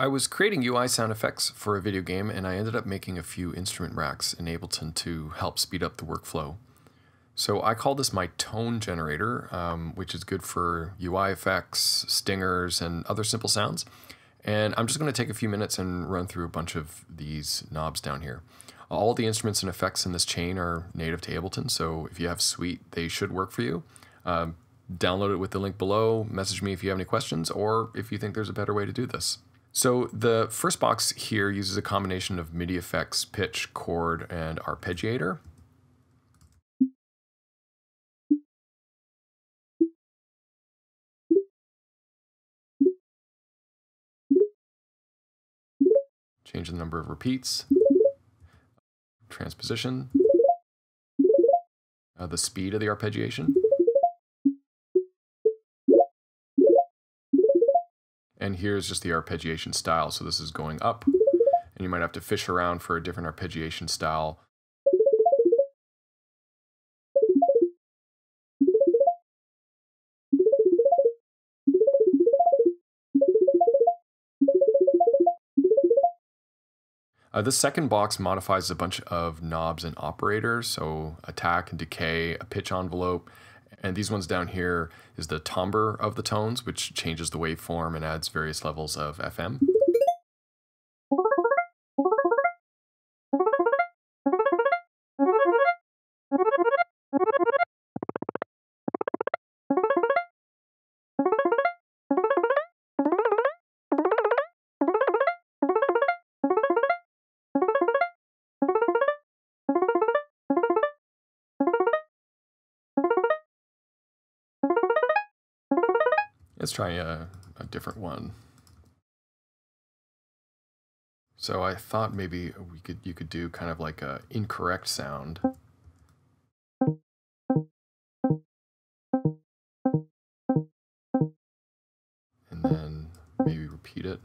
I was creating UI sound effects for a video game, and I ended up making a few instrument racks in Ableton to help speed up the workflow. So I call this my Tone Generator, which is good for UI effects, stingers, and other simple sounds. And I'm just going to take a few minutes and run through a bunch of these knobs down here. All the instruments and effects in this chain are native to Ableton, so if you have Suite, they should work for you. Download it with the link below, message me if you have any questions, or if you think there's a better way to do this. So the first box here uses a combination of MIDI effects, pitch, chord, and arpeggiator. Change the number of repeats, transposition, the speed of the arpeggiation, and here's just the arpeggiation style. So this is going up, and you might have to fish around for a different arpeggiation style. This second box modifies a bunch of knobs and operators, so attack and decay, a pitch envelope, and these ones down here is the timbre of the tones, which changes the waveform and adds various levels of FM. Let's try a different one. So I thought maybe you could do kind of like a incorrect sound. And then maybe repeat it.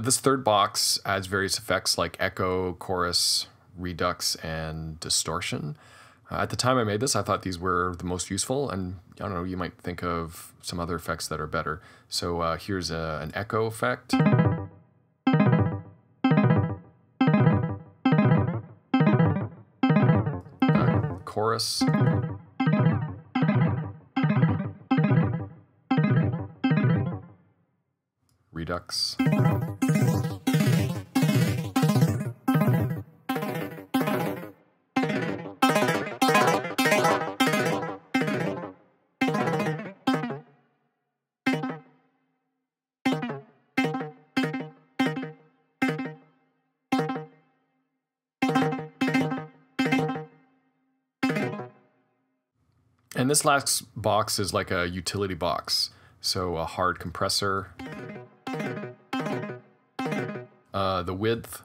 This third box adds various effects like echo, chorus, redux, and distortion. At the time I made this, I thought these were the most useful, and I don't know, you might think of some other effects that are better. So here's an echo effect. Chorus. Redux. And this last box is like a utility box, so a hard compressor, the width.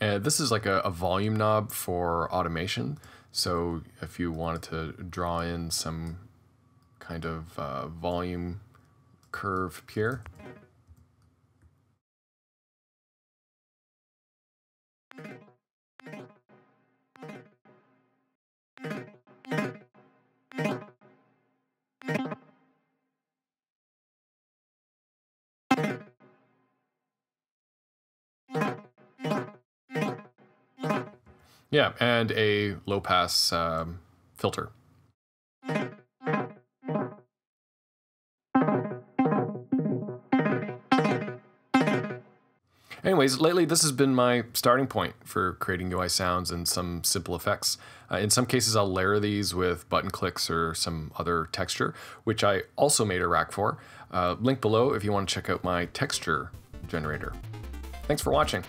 And this is like a volume knob for automation, so if you wanted to draw in some kind of volume curve here. Yeah, and a low-pass filter. Anyways, lately this has been my starting point for creating UI sounds and some simple effects. In some cases I'll layer these with button clicks or some other texture, which I also made a rack for. Link below if you want to check out my texture generator. Thanks for watching.